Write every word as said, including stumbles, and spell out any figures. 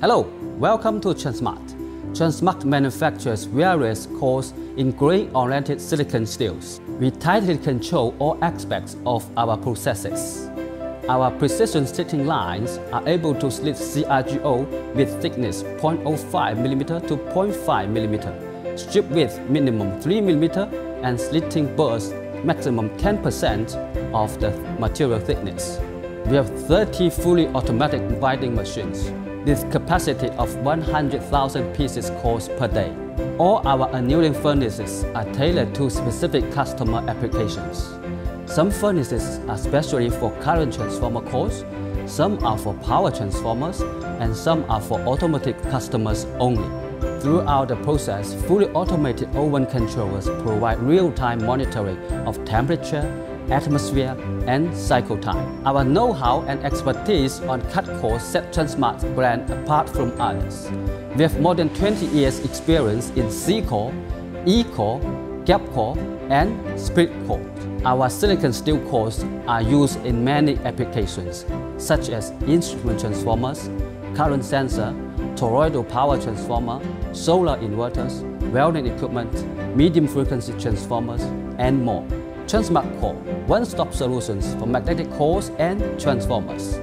Hello, welcome to TRANSMART. TRANSMART manufactures various cores in grain-oriented silicon steels. We tightly control all aspects of our processes. Our precision slitting lines are able to slit C R G O with thickness zero point zero five millimeters to zero point five millimeters, strip width minimum three millimeters, and slitting burst maximum ten percent of the material thickness. We have thirty fully automatic grinding machines with capacity of one hundred thousand pieces cores per day. All our annealing furnaces are tailored to specific customer applications. Some furnaces are specially for current transformer cores, some are for power transformers, and some are for automotive customers only. Throughout the process, fully automated oven controllers provide real-time monitoring of temperature, atmosphere, and cycle time. Our know-how and expertise on cut cores set TRANSMART's brand apart from others. We have more than twenty years experience in C-core, E-core, gap core, and split core. Our silicon steel cores are used in many applications, such as instrument transformers, current sensor, toroidal power transformer, solar inverters, welding equipment, medium frequency transformers, and more. TRANSMART Core, one-stop solutions for magnetic cores and transformers.